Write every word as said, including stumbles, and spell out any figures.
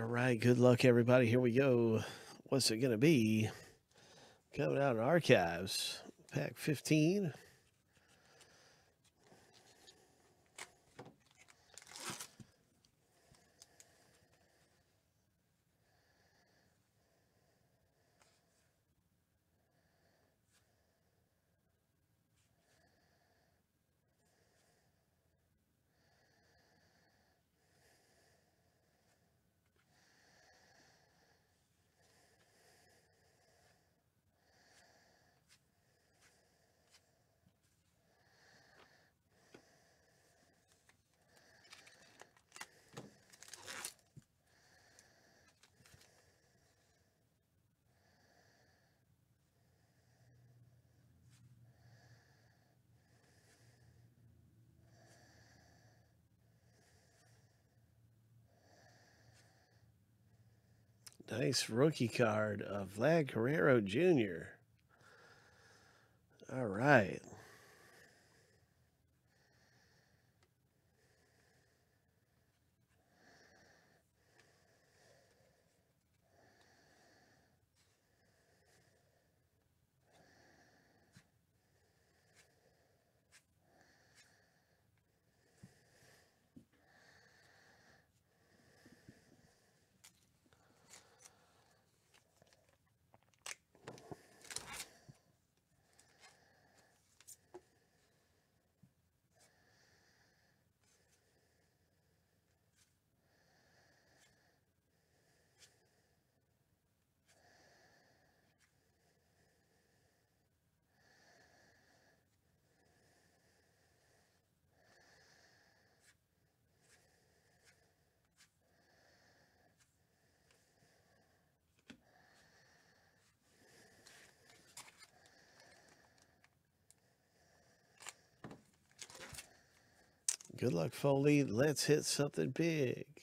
right, all right. Good luck, everybody. Here we go. What's it going to be? Coming out in Archives, pack fifteen. Nice rookie card of Vlad Guerrero Junior All right. Good luck, Foley. Let's hit something big.